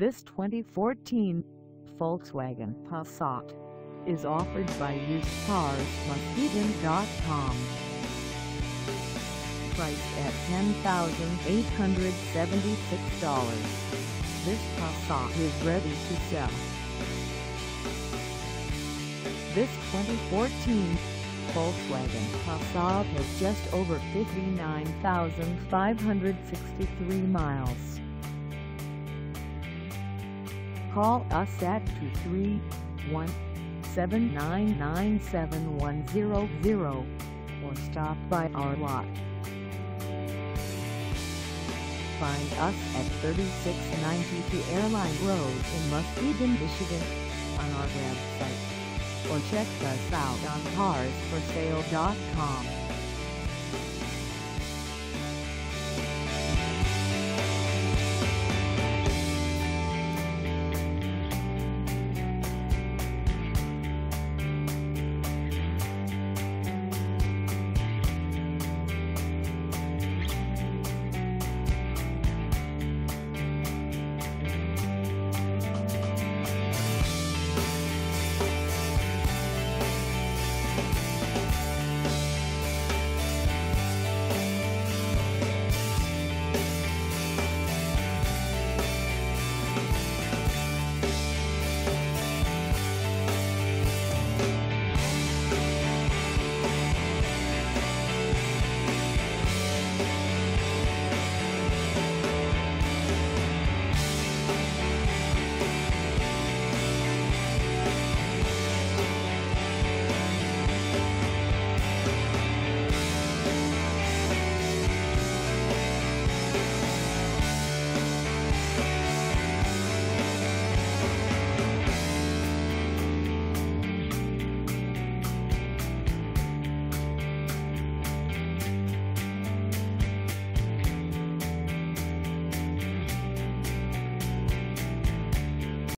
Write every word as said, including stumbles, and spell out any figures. This twenty fourteen Volkswagen Passat is offered by used cars Muskegon dot com. Priced at ten thousand eight hundred seventy-six dollars, this Passat is ready to sell. This twenty fourteen Volkswagen Passat has just over fifty-nine thousand five hundred sixty-three miles. Call us at two three one, seven nine nine, seven one zero zero or stop by our lot. Find us at thirty-six ninety-two Airline Road in Muskegon, Michigan on our website, or check us out on cars for sale dot com.